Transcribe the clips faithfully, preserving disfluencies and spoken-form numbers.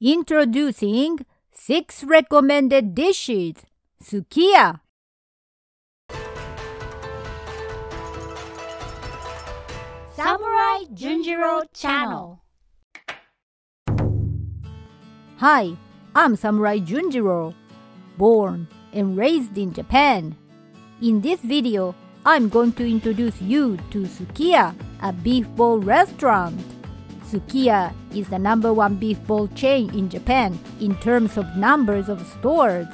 Introducing six recommended dishes. Sukiya. Samurai Junjiro Channel. Hi, I'm Samurai Junjiro, born and raised in Japan. In this video, I'm going to introduce you to Sukiya, a beef bowl restaurant. Sukiya is the number one beef bowl chain in Japan in terms of numbers of stores.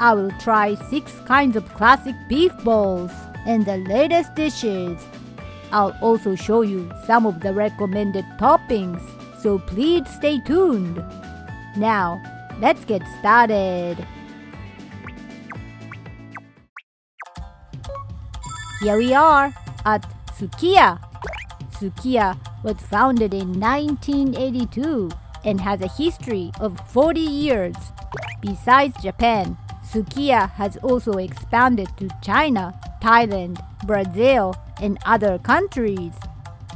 I will try six kinds of classic beef bowls and the latest dishes. I'll also show you some of the recommended toppings, so please stay tuned. Now, let's get started. Here we are at Sukiya. Sukiya was founded in nineteen eighty-two and has a history of forty years. Besides Japan, Sukiya has also expanded to China, Thailand, Brazil, and other countries.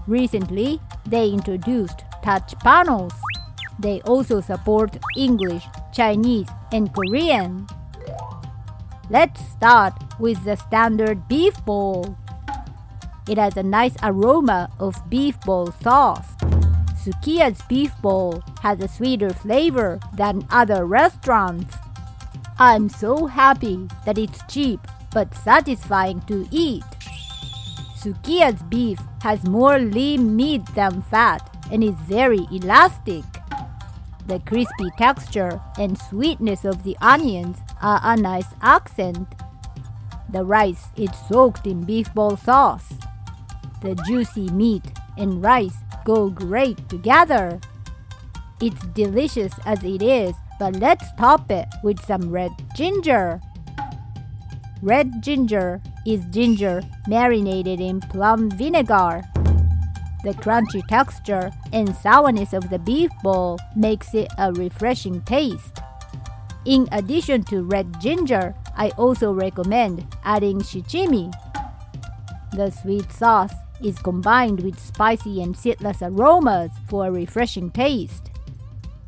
Recently, they introduced touch panels. They also support English, Chinese, and Korean. Let's start with the standard beef bowl. It has a nice aroma of beef bowl sauce. Sukiya's beef bowl has a sweeter flavor than other restaurants. I'm so happy that it's cheap but satisfying to eat. Sukiya's beef has more lean meat than fat and is very elastic. The crispy texture and sweetness of the onions are a nice accent. The rice is soaked in beef bowl sauce. The juicy meat and rice go great together. It's delicious as it is, but let's top it with some red ginger. Red ginger is ginger marinated in plum vinegar. The crunchy texture and sourness of the beef bowl makes it a refreshing taste. In addition to red ginger, I also recommend adding shichimi. The sweet sauce is combined with spicy and citrus aromas for a refreshing taste.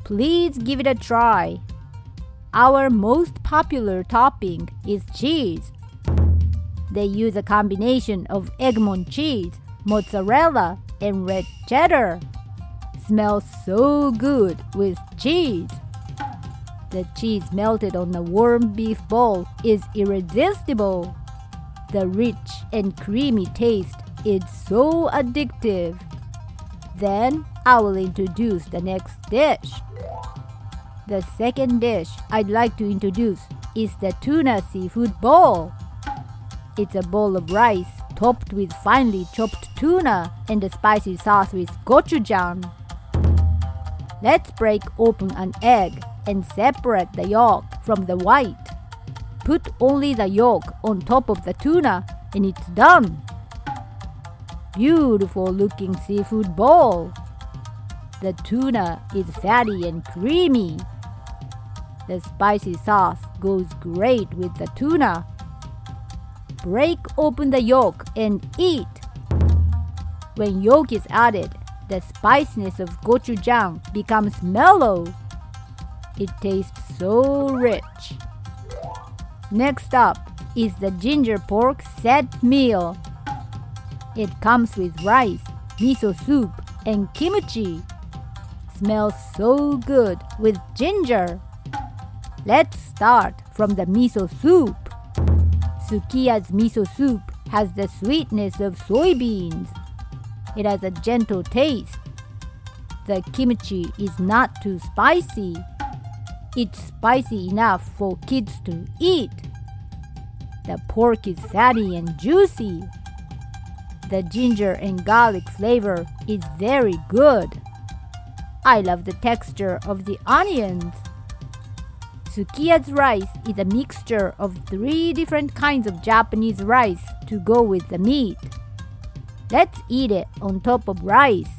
Please give it a try. Our most popular topping is cheese. They use a combination of Egmont cheese, mozzarella, and red cheddar. Smells so good with cheese. The cheese melted on a warm beef bowl is irresistible. The rich and creamy taste is so addictive. Then I will introduce the next dish. The second dish I'd like to introduce is the tuna seafood bowl. It's a bowl of rice topped with finely chopped tuna and a spicy sauce with gochujang. Let's break open an egg and separate the yolk from the white. Put only the yolk on top of the tuna and it's done. Beautiful looking seafood bowl. The tuna is fatty and creamy. The spicy sauce goes great with the tuna. Break open the yolk and eat. When yolk is added, the spiciness of gochujang becomes mellow. It tastes so rich. Next up is the ginger pork set meal. It comes with rice, miso soup, and kimchi. Smells so good with ginger. Let's start from the miso soup. Sukiya's miso soup has the sweetness of soybeans. It has a gentle taste. The kimchi is not too spicy. It's spicy enough for kids to eat. The pork is fatty and juicy. The ginger and garlic flavor is very good. I love the texture of the onions. Sukiya's rice is a mixture of three different kinds of Japanese rice to go with the meat. Let's eat it on top of rice.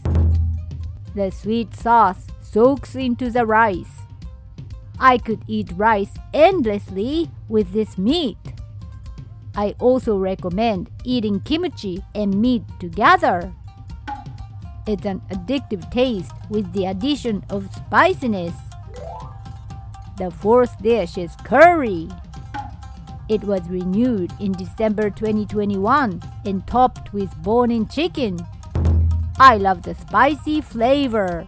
The sweet sauce soaks into the rice. I could eat rice endlessly with this meat. I also recommend eating kimchi and meat together. It's an addictive taste with the addition of spiciness. The fourth dish is curry. It was renewed in December twenty twenty-one and topped with bone-in chicken. I love the spicy flavor.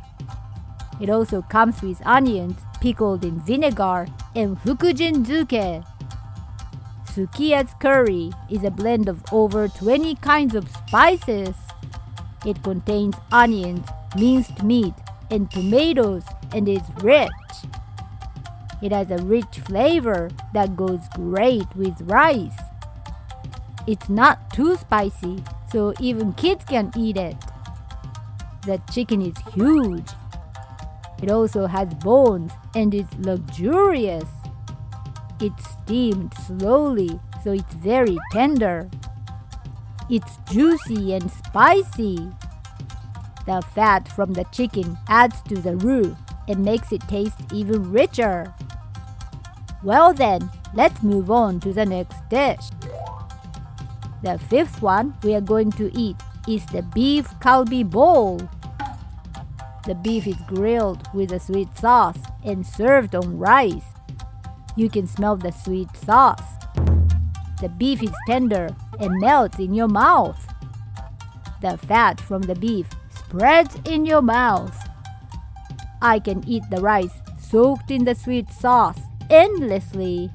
It also comes with onions pickled in vinegar and fukujin zuke. Sukiya's curry is a blend of over twenty kinds of spices. It contains onions, minced meat, and tomatoes and is rich. It has a rich flavor that goes great with rice. It's not too spicy, so even kids can eat it. The chicken is huge. It also has bones and is luxurious. It's steamed slowly, so it's very tender. It's juicy and spicy. The fat from the chicken adds to the roux and makes it taste even richer. Well then, let's move on to the next dish. The fifth one we are going to eat is the beef kalbi bowl. The beef is grilled with a sweet sauce and served on rice. You can smell the sweet sauce. The beef is tender and melts in your mouth. The fat from the beef spreads in your mouth. I can eat the rice soaked in the sweet sauce endlessly.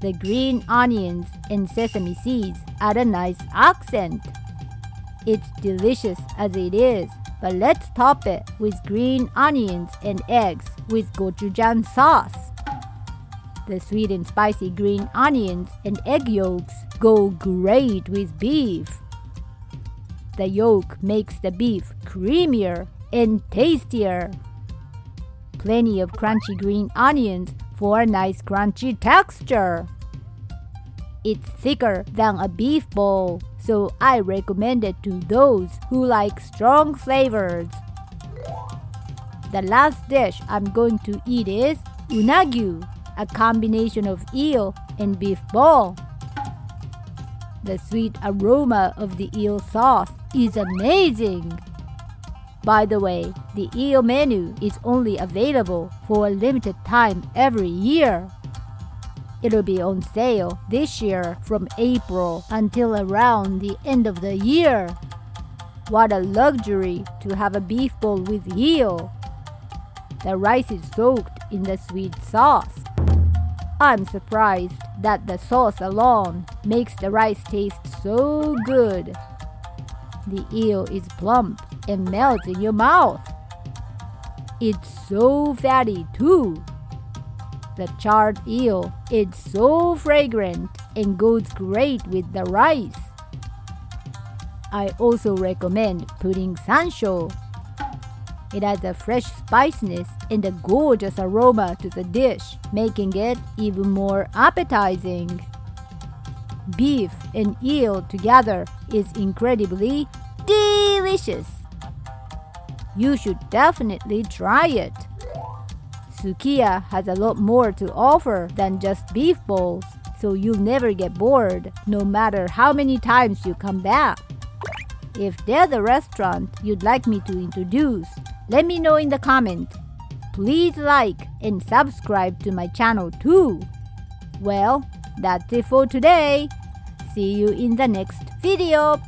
The green onions and sesame seeds add a nice accent. It's delicious as it is, but let's top it with green onions and eggs with gochujang sauce. The sweet and spicy green onions and egg yolks go great with beef. The yolk makes the beef creamier and tastier. Plenty of crunchy green onions for a nice crunchy texture. It's thicker than a beef bowl, so I recommend it to those who like strong flavors. The last dish I'm going to eat is unagyu, a combination of eel and beef ball. The sweet aroma of the eel sauce is amazing. By the way, the eel menu is only available for a limited time every year. It'll be on sale this year from April until around the end of the year. What a luxury to have a beef bowl with eel. The rice is soaked in the sweet sauce. I'm surprised that the sauce alone makes the rice taste so good. The eel is plump and melts in your mouth. It's so fatty too. The charred eel is so fragrant and goes great with the rice. I also recommend putting sansho. It adds a fresh spiciness and a gorgeous aroma to the dish, making it even more appetizing. Beef and eel together is incredibly delicious. You should definitely try it. Sukiya has a lot more to offer than just beef bowls, so you'll never get bored, no matter how many times you come back. If there's a restaurant you'd like me to introduce, let me know in the comment. Please like and subscribe to my channel too. Well, that's it for today. See you in the next video.